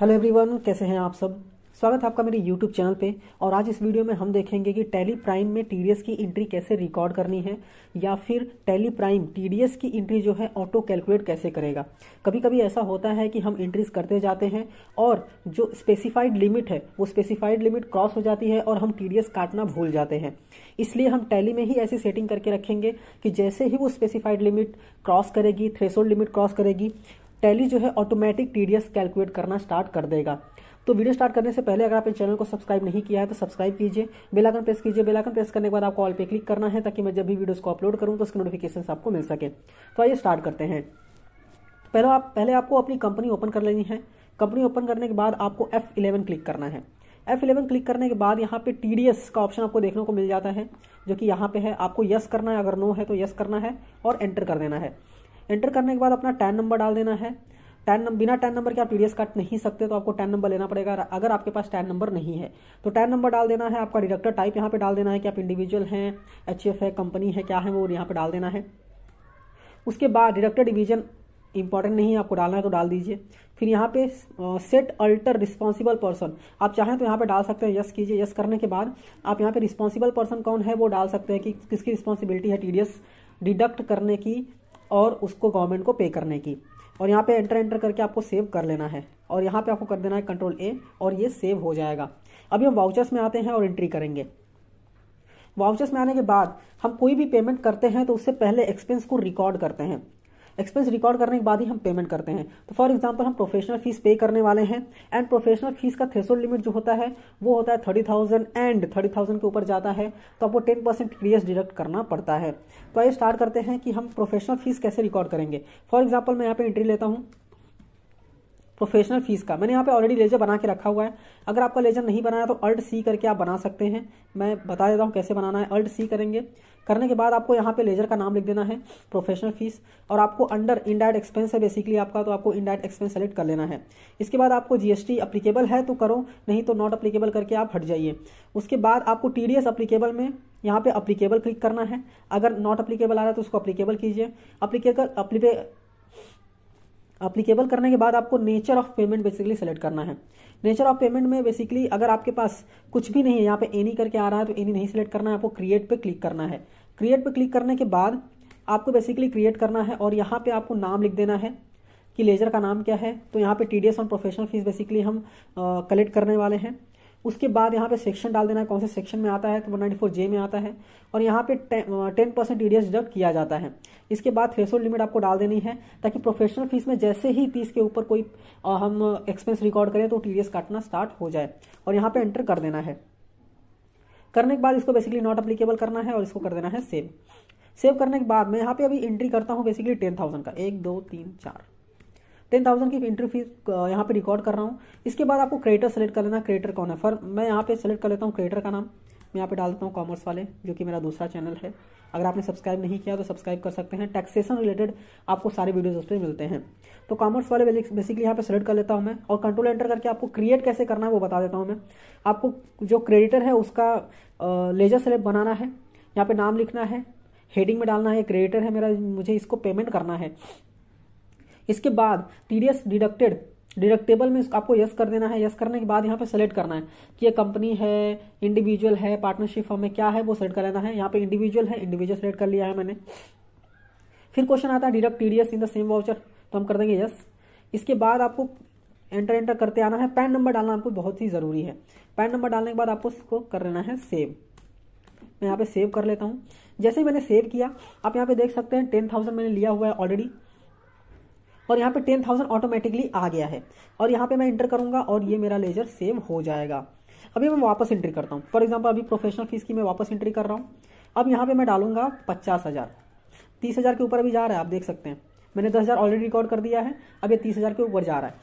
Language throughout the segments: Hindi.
हेलो एवरीवन, कैसे हैं आप सब। स्वागत है आपका मेरे यूट्यूब चैनल पे। और आज इस वीडियो में हम देखेंगे कि टैली प्राइम में टीडीएस की एंट्री कैसे रिकॉर्ड करनी है, या फिर टैली प्राइम टीडीएस की एंट्री जो है ऑटो कैलकुलेट कैसे करेगा। कभी कभी ऐसा होता है कि हम एंट्रीज करते जाते हैं और जो स्पेसिफाइड लिमिट है वो स्पेसिफाइड लिमिट क्रॉस हो जाती है और हम टीडीएस काटना भूल जाते हैं। इसलिए हम टैली में ही ऐसी सेटिंग करके रखेंगे कि जैसे ही वो स्पेसिफाइड लिमिट क्रॉस करेगी, थ्रेशोल्ड लिमिट क्रॉस करेगी, टैली जो है ऑटोमेटिक टीडीएस कैलकुलेट करना स्टार्ट कर देगा। तो वीडियो स्टार्ट करने से पहले अगर आपने चैनल को सब्सक्राइब नहीं किया है तो सब्सक्राइब कीजिए, बेल आइकन प्रेस कीजिए। बेल आइकन प्रेस करने के बाद आपको ऑल पे क्लिक करना है ताकि मैं जब भी वीडियोस को अपलोड करूं तो उसके नोटिफिकेशन आपको मिल सके। तो आइए स्टार्ट करते हैं। पहले आपको अपनी कंपनी ओपन कर लेनी है। कंपनी ओपन करने के बाद आपको F11 क्लिक करना है। F11 क्लिक करने के बाद यहाँ पे TDS का ऑप्शन आपको देखने को मिल जाता है, जो कि यहाँ पे है। आपको यस करना है, अगर नो है तो यस करना है और एंटर कर देना है। एंटर करने के बाद अपना टैन नंबर डाल देना है। बिना टैन नंबर के आप टीडीएस काट नहीं सकते, तो आपको टैन नंबर लेना पड़ेगा। अगर आपके पास टैन नंबर नहीं है तो टैन नंबर डाल देना है। आपका डिडक्टर टाइप यहाँ पे डाल देना है कि आप इंडिविजुअल हैं, HF है, कंपनी है, क्या है वो यहाँ पे डाल देना है। उसके बाद डिडक्टर डिवीजन इंपॉर्टेंट नहीं है, आपको डालना है तो डाल दीजिए। फिर यहाँ पे सेट अल्टर रिस्पॉन्सिबल पर्सन आप चाहें तो यहाँ पे डाल सकते हैं। यस कीजिए। यस करने के बाद आप यहाँ पे रिस्पॉन्सिबल पर्सन कौन है वो डाल सकते हैं कि किसकी रिस्पॉन्सिबिलिटी है टीडीएस डिडक्ट करने की और उसको गवर्नमेंट को पे करने की। और यहाँ पे एंटर करके आपको सेव कर लेना है और यहाँ पे आपको कर देना है Ctrl A और ये सेव हो जाएगा। अभी हम वाउचर्स में आते हैं और एंट्री करेंगे। वाउचर्स में आने के बाद हम कोई भी पेमेंट करते हैं तो उससे पहले एक्सपेंस को रिकॉर्ड करते हैं। एक्सपेंस रिकॉर्ड करने के बाद ही हम पेमेंट करते हैं। तो फॉर एग्जांपल हम प्रोफेशनल फीस पे करने वाले हैं, एंड प्रोफेशनल फीस का थ्रेशोल्ड लिमिट जो होता है वो होता है 30,000, एंड 30,000 के ऊपर जाता है तो आपको 10% टीडीएस डिडक्ट करना पड़ता है। तो आइए स्टार्ट करते हैं कि हम प्रोफेशनल फीस कैसे रिकॉर्ड करेंगे। फॉर एग्जाम्पल मैं यहाँ पे एंट्री लेता हूँ प्रोफेशनल फीस का। मैंने यहाँ पे ऑलरेडी लेजर बना के रखा हुआ है। अगर आपका लेजर नहीं बनाया तो Alt C करके आप बना सकते हैं। मैं बता देता हूँ कैसे बनाना है। Alt C करेंगे। करने के बाद आपको यहाँ पे लेजर का नाम लिख देना है प्रोफेशनल फीस, और आपको अंडर इनडायरेक्ट एक्सपेंस है बेसिकली आपका, तो आपको इनडायरेक्ट एक्सपेंस सेलेक्ट कर लेना है। इसके बाद आपको GST अप्लीकेबल है तो करो, नहीं तो नॉट अप्लीकेबल करके आप हट जाइए। उसके बाद आपको TDS अप्लीकेबल में यहाँ पे अप्लीकेबल क्लिक करना है। अगर नॉट अप्लीकेबल आ रहा है तो उसको अप्लीकेबल कीजिए। अप्लीकेबल करने के बाद आपको nature of payment basically select करना है। नेचर ऑफ पेमेंट में बेसिकली अगर आपके पास कुछ भी नहीं है, यहाँ पे एनी करके आ रहा है तो एनी नहीं सेलेक्ट करना है, आपको क्रिएट पे क्लिक करना है। क्रिएट पे क्लिक करने के बाद आपको बेसिकली क्रिएट करना है और यहाँ पे आपको नाम लिख देना है कि लेजर का नाम क्या है। तो यहाँ पे TDS on professional fees basically हम कलेक्ट करने वाले हैं। उसके बाद यहाँ पे सेक्शन डाल देना है, कौन से सेक्शन में आता है, तो 194J में आता है, और यहाँ पे 10% TDS डिडक्ट किया जाता है। इसके बाद थ्रेशोल्ड लिमिट आपको डाल देनी है ताकि प्रोफेशनल फीस में जैसे ही 30 के ऊपर कोई हम एक्सपेंस रिकॉर्ड करें तो TDS काटना स्टार्ट हो जाए, और यहाँ पे एंटर कर देना है। करने के बाद इसको बेसिकली नॉट अप्लीकेबल करना है और इसको कर देना है सेव। सेव करने के बाद मैं यहाँ पे अभी एंट्री करता हूँ बेसिकली 10,000 का, 1 2 3 4 10,000 की एंट्री फीस यहाँ पे रिकॉर्ड कर रहा हूँ। इसके बाद आपको क्रिएटर सेलेक्ट कर लेना, क्रिएटर कौन है। फॉर मैं यहाँ पे सेलेक्ट कर लेता हूँ क्रिएटर का नाम। मैं यहाँ पे डाल देता हूँ कॉमर्स वाले, जो कि मेरा दूसरा चैनल है। अगर आपने सब्सक्राइब नहीं किया तो सब्सक्राइब कर सकते हैं। टैक्सेशन रिलेटेड आपको सारे वीडियोज उस पर मिलते हैं। तो कॉमर्स वाले बेसिकली यहाँ पे सेलेक्ट कर लेता हूँ मैं, और कंट्रोल एंटर करके आपको क्रिएट कैसे करना है वो बता देता हूँ मैं। आपको जो क्रेडिटर है उसका लेजर सेलेक्ट बनाना है, यहाँ पे नाम लिखना है, हेडिंग में डालना है क्रेडिटर है मेरा, मुझे इसको पेमेंट करना है। इसके बाद TDS डिडक्टेबल में आपको यस कर देना है। यस करने के बाद यहाँ पे सेलेक्ट करना है कि ये कंपनी है, इंडिविजुअल है, पार्टनरशिप फर्म में क्या है वो सेलेक्ट कर लेना है। यहाँ पे इंडिविजुअल है, इंडिविजुअल सेलेक्ट कर लिया है मैंने। फिर क्वेश्चन आता है deduct TDS in the same voucher, तो हम कर देंगे यस। इसके बाद आपको एंटर करते आना है। पैन नंबर डालना आपको बहुत ही ज़रूरी है। पैन नंबर डालने के बाद आपको इसको कर लेना है सेव। मैं यहाँ पर सेव कर लेता हूँ। जैसे ही मैंने सेव किया आप यहाँ पर देख सकते हैं 10,000 मैंने लिया हुआ है ऑलरेडी, और यहाँ पे 10,000 ऑटोमेटिकली आ गया है। और यहाँ पे मैं इंटर करूँगा और ये मेरा लेजर सेव हो जाएगा। अभी मैं वापस एंट्री करता हूँ। फॉर एग्जांपल अभी प्रोफेशनल फीस की मैं वापस एंट्री कर रहा हूँ। अब यहाँ पे मैं डालूंगा 50,000, 30,000 के ऊपर अभी जा रहा है। आप देख सकते हैं मैंने 10,000 ऑलरेडी रिकॉर्ड कर दिया है, अब ये 30,000 के ऊपर जा रहा है।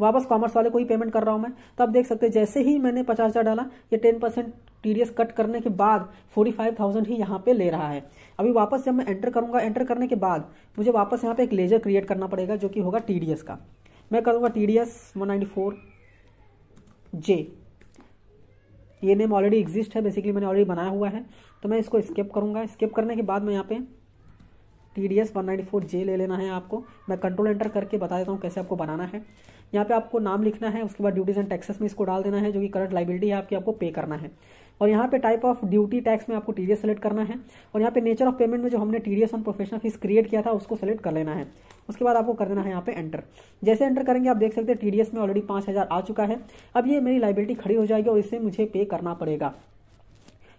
वापस कॉमर्स वाले को ही पेमेंट कर रहा हूँ मैं। तो आप देख सकते हैं जैसे ही मैंने 50,000 डाला, ये 10% TDS कट करने के बाद 45,000 ही यहाँ पे ले रहा है। अभी वापस जब मैं एंटर करूँगा, एंटर करने के बाद मुझे वापस यहाँ पे एक लेजर क्रिएट करना पड़ेगा जो कि होगा TDS का। मैं करूँगा TDS 194J। ये नेम ऑलरेडी एग्जिस्ट है, बेसिकली मैंने ऑलरेडी बनाया हुआ है, तो मैं इसको स्किप करूँगा। स्किप करने के बाद मैं यहाँ पे TDS 194J ले लेना है आपको। मैं कंट्रोल एंटर करके बता देता हूँ कैसे आपको बनाना है। यहाँ पे आपको नाम लिखना है, उसके बाद ड्यूटीज एंड टैक्सेस में इसको डाल देना है जो कि करंट लाइबिलिटी है आपकी, आपको पे करना है। और यहाँ पे टाइप ऑफ ड्यूटी टैक्स में आपको टीडीएस सेलेक्ट करना है। और यहाँ पे नेचर ऑफ पेमेंट में जो हमने TDS on professional fees create किया था उसको सेलेक्ट कर लेना है। उसके बाद आपको कर देना है यहाँ पे एंटर। जैसे एंटर करेंगे आप देख सकते हैं टीडीएस में ऑलरेडी 5000 आ चुका है। अब ये मेरी लाइबिलिटी खड़ी हो जाएगी और इससे मुझे पे करना पड़ेगा।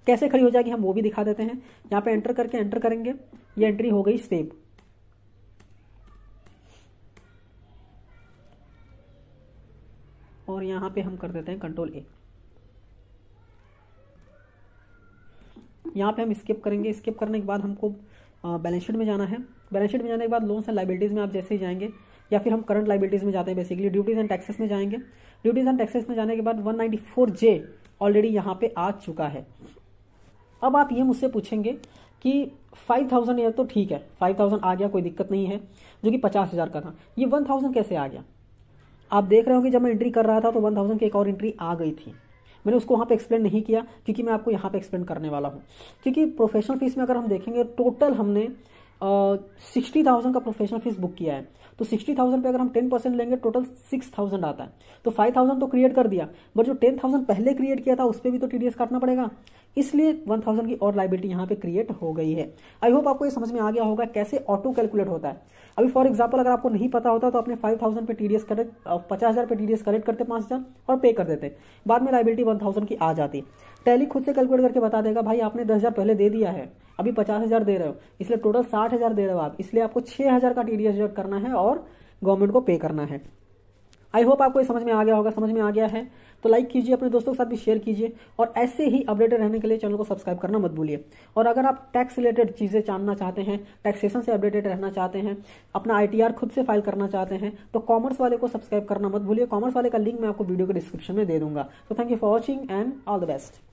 कैसे खड़ी हो जाएगी हम वो भी दिखा देते हैं। यहाँ पे एंटर करके एंटर करेंगे, ये एंट्री हो गई सेव। और यहाँ पे हम कर देते हैं कंट्रोल ए। यहाँ पे हम स्किप करेंगे। स्किप करने के बाद हमको बैलेंस शीट में जाना है। बैलेंस शीट में जाने के बाद लोन्स एंड लाइबिलिटीज़ में आप जैसे ही जाएंगे, या फिर हम करंट लाइबिलिटीज़ में जाते हैं, बेसिकली ड्यूटीज़ एंड टैक्सेस में जाएंगे। ड्यूटीज़ एंड टैक्सेस में जाने के बाद 194J ऑलरेडी यहाँ पे आ चुका है। अब आप ये मुझसे पूछेंगे कि 5000 या तो ठीक है, 5000 आ गया कोई दिक्कत नहीं है, जो कि 50000 का था, ये 1000 कैसे आ गया? आप देख रहे हो कि जब मैं एंट्री कर रहा था तो 1000 की एक और एंट्री आ गई थी। मैंने उसको वहाँ पे एक्सप्लेन नहीं किया क्योंकि मैं आपको यहाँ पे एक्सप्लेन करने वाला हूँ। क्योंकि प्रोफेशनल फीस में अगर हम देखेंगे टोटल हमने 60,000 का प्रोफेशनल फीस बुक किया है, तो 60,000 पे अगर हम 10% लेंगे टोटल 6,000 आता है। तो 5,000 तो क्रिएट कर दिया, बट जो 10,000 पहले क्रिएट किया था उस पर भी तो TDS काटना पड़ेगा, इसलिए 1,000 की और लाइबिलिटी यहाँ पे क्रिएट हो गई है। आई होप आपको ये समझ में आ गया होगा कैसे ऑटो कैलकुलेट होता है। अभी फॉर एग्जाम्पल अगर आपको नहीं पता होता तो आपने 5000 पे TDS करेक्ट, 50000 पे TDS करेक्ट करते 5000 और पे कर देते, बाद में लाइबिलिटी 1000 की आ जाती। टैली खुद से कैलकुलेट करके बता देगा भाई आपने 10000 पहले दे दिया है, अभी 50000 दे रहे हो, इसलिए टोटल 60000 दे रहे हो आप, इसलिए आपको 6000 का TDS जो करना है और गवर्नमेंट को पे करना है। आई होप आपको ये समझ में आ गया होगा। समझ में आ गया है तो लाइक कीजिए, अपने दोस्तों के साथ भी शेयर कीजिए, और ऐसे ही अपडेटेड रहने के लिए चैनल को सब्सक्राइब करना मत भूलिए। और अगर आप टैक्स रिलेटेड चीज़ें जानना चाहते हैं, टैक्सेशन से अपडेटेड रहना चाहते हैं, अपना ITR खुद से फाइल करना चाहते हैं, तो कॉमर्स वाले को सब्सक्राइब करना मत भूलिए। कॉमर्स वाले का लिंक मैं आपको वीडियो के डिस्क्रिप्शन में दे दूंगा। तो thank you for watching and all the best.